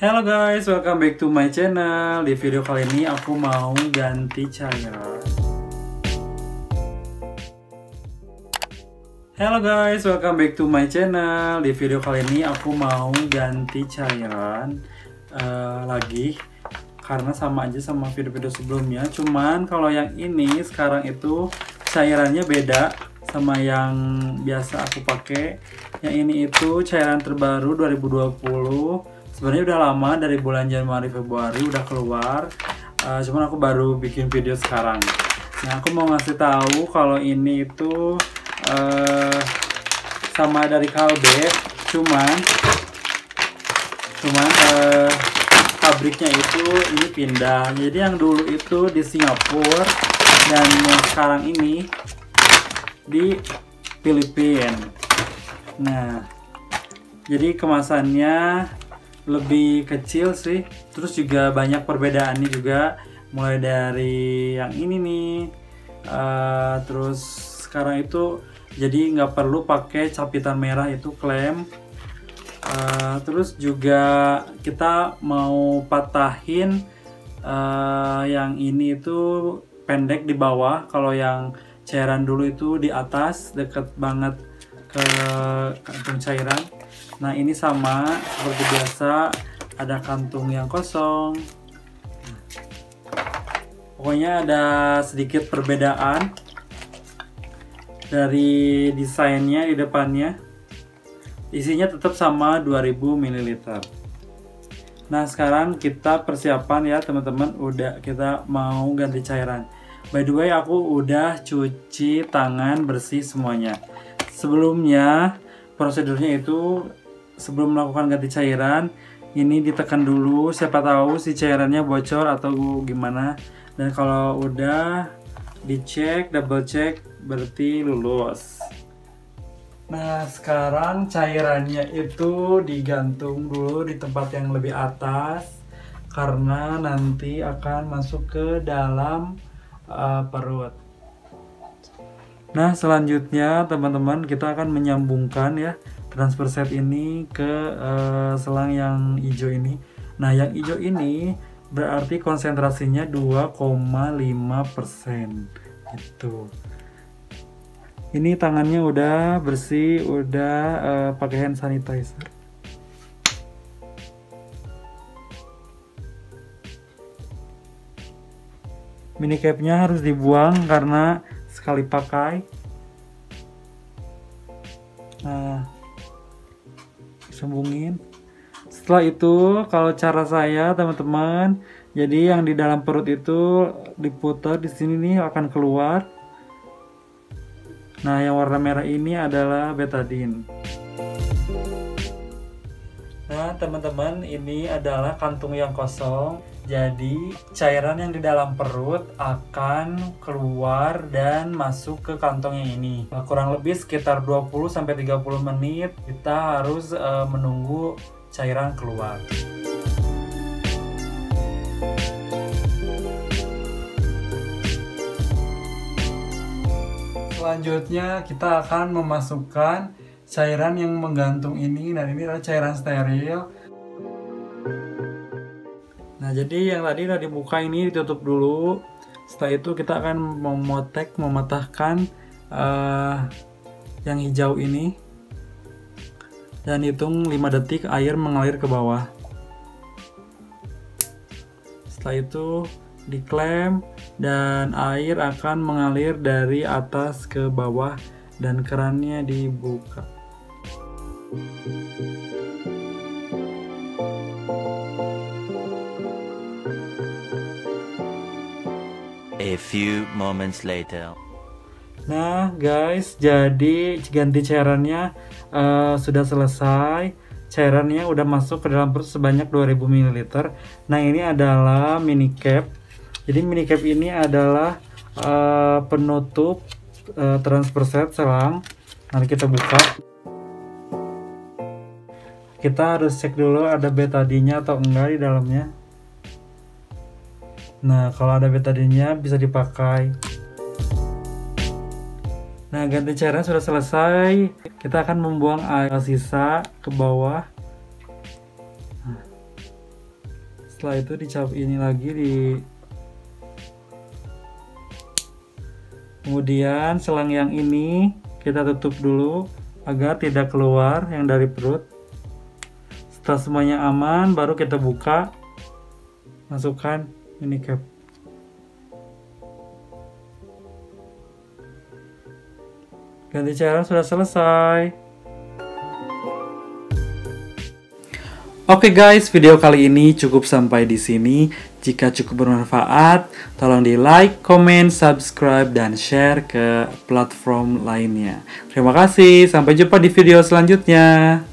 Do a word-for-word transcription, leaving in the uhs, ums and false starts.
Hello guys, welcome back to my channel. Di video kali ini aku mau ganti cairan. Hello guys, welcome back to my channel. Di video kali ini aku mau ganti cairan uh, lagi karena sama aja sama video-video sebelumnya. Cuman kalau yang ini sekarang itu cairannya beda sama yang biasa aku pakai. Yang ini itu cairan terbaru dua ribu dua puluh. Sebenarnya udah lama, dari bulan Januari Februari udah keluar, uh, cuman aku baru bikin video sekarang. Nah, aku mau ngasih tahu kalau ini itu uh, sama dari Kalbe, cuman cuman uh, pabriknya itu ini pindah. Jadi yang dulu itu di Singapura dan sekarang ini di Filipina. Nah, jadi kemasannya lebih kecil sih, terus juga banyak perbedaannya juga, mulai dari yang ini nih, uh, terus sekarang itu jadi nggak perlu pakai capitan merah itu klem, uh, terus juga kita mau patahin uh, yang ini itu pendek di bawah, kalau yang cairan dulu itu di atas deket banget ke kantung cairan. Nah, ini sama seperti biasa, ada kantung yang kosong. Pokoknya ada sedikit perbedaan dari desainnya di depannya. Isinya tetap sama dua ribu mililiter. Nah, sekarang kita persiapan ya teman-teman, udah kita mau ganti cairan. By the way, aku udah cuci tangan bersih semuanya. Sebelumnya prosedurnya itu sebelum melakukan ganti cairan ini ditekan dulu, siapa tahu si cairannya bocor atau gimana, dan kalau udah dicek double check berarti lulus. Nah, sekarang cairannya itu digantung dulu di tempat yang lebih atas karena nanti akan masuk ke dalam uh, perut. Nah, selanjutnya teman-teman kita akan menyambungkan ya transfer set ini ke uh, selang yang hijau ini. Nah, yang hijau ini berarti konsentrasinya dua koma lima persen gitu. Ini tangannya udah bersih, udah uh, pakai hand sanitizer. Mini capnya harus dibuang karena sekali pakai. Nah, sambungin. Setelah itu, kalau cara saya teman-teman, jadi yang di dalam perut itu diputar di sini nih akan keluar. Nah, yang warna merah ini adalah betadine. Nah, teman-teman, ini adalah kantung yang kosong. Jadi, cairan yang di dalam perut akan keluar dan masuk ke kantong yang ini. Nah, kurang lebih sekitar dua puluh sampai tiga puluh menit kita harus uh, menunggu cairan keluar. Selanjutnya, kita akan memasukkan cairan yang menggantung ini, dan ini adalah cairan steril. Nah, jadi yang tadi udah dibuka ini ditutup dulu. Setelah itu kita akan memotek, mematahkan uh, yang hijau ini, dan hitung lima detik air mengalir ke bawah. Setelah itu diklem dan air akan mengalir dari atas ke bawah dan kerannya dibuka. A few moments later. Nah guys, jadi ganti cairannya uh, sudah selesai. Cairannya udah masuk ke dalam perut sebanyak dua ribu mililiter. Nah, ini adalah mini cap. Jadi mini cap ini adalah uh, penutup uh, transfer set selang. Nanti kita buka. Kita harus cek dulu ada betadine-nya atau enggak di dalamnya. Nah, kalau ada betadine-nya bisa dipakai. Nah, ganti cairan sudah selesai. Kita akan membuang air sisa ke bawah. Nah, setelah itu dicap ini lagi di kemudian selang yang ini kita tutup dulu agar tidak keluar yang dari perut. Setelah semuanya aman baru kita buka, masukkan mini cap. Ganti cairan sudah selesai. Oke guys, video kali ini cukup sampai di sini. Jika cukup bermanfaat, tolong di like, comment, subscribe, dan share ke platform lainnya. Terima kasih, sampai jumpa di video selanjutnya.